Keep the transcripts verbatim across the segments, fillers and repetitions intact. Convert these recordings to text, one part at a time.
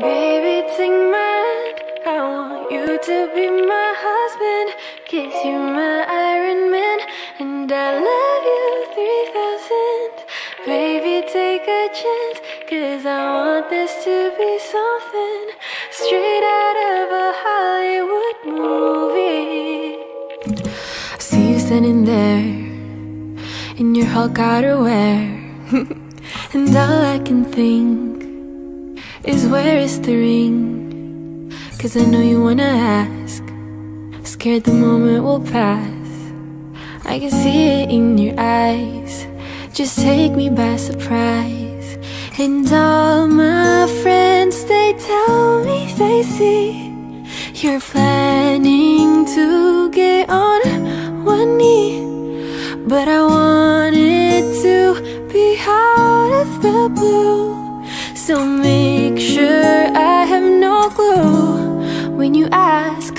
Baby, take mine. I want you to be my husband. Kiss you, my Iron Man. And I love you three thousand. Baby, take a chance, cause I want this to be something straight out of a Hollywood movie. I see you standing there in your Hulk outerwear. And all I can think is where is the ring? Cause I know you wanna ask, scared the moment will pass. I can see it in your eyes, just take me by surprise. And all my friends, they tell me they see you're planning to get on one knee. But I want it to be out of the blue, so make sure I have no clue when you ask.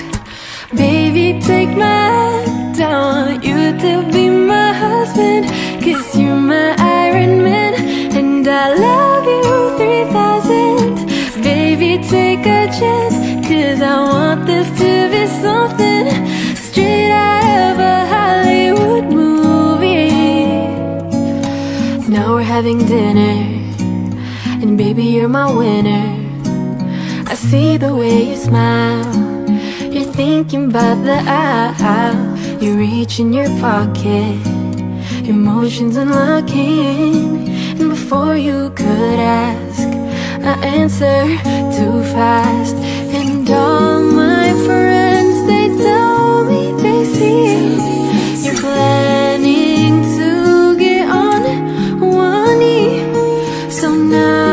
Baby, take my hand, I want you to be my husband. Cause you're my Iron Man, and I love you three thousand. Baby, take a chance, cause I want this to be something straight out of a Hollywood movie. Now we're having dinner, and baby, you're my winner. I see the way you smile, you're thinking about the aisle. You reach in your pocket, emotions unlocking. And before you could ask, I answer too fast. And all my friends, they tell me they see you're planning to get on one knee. So now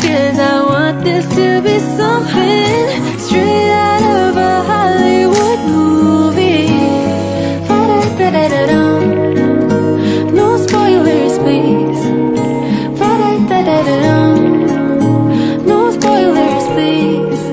cause I want this to be something straight out of a Hollywood movie. No spoilers, please. No spoilers, please.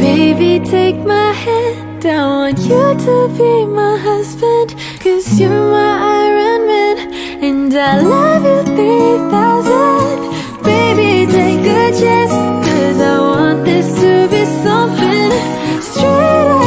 Baby, take my hand, I want you to be my husband. Cause you're my Iron Man, and I love you three thousand. Baby, take a chance, cause I want this to be something straight up.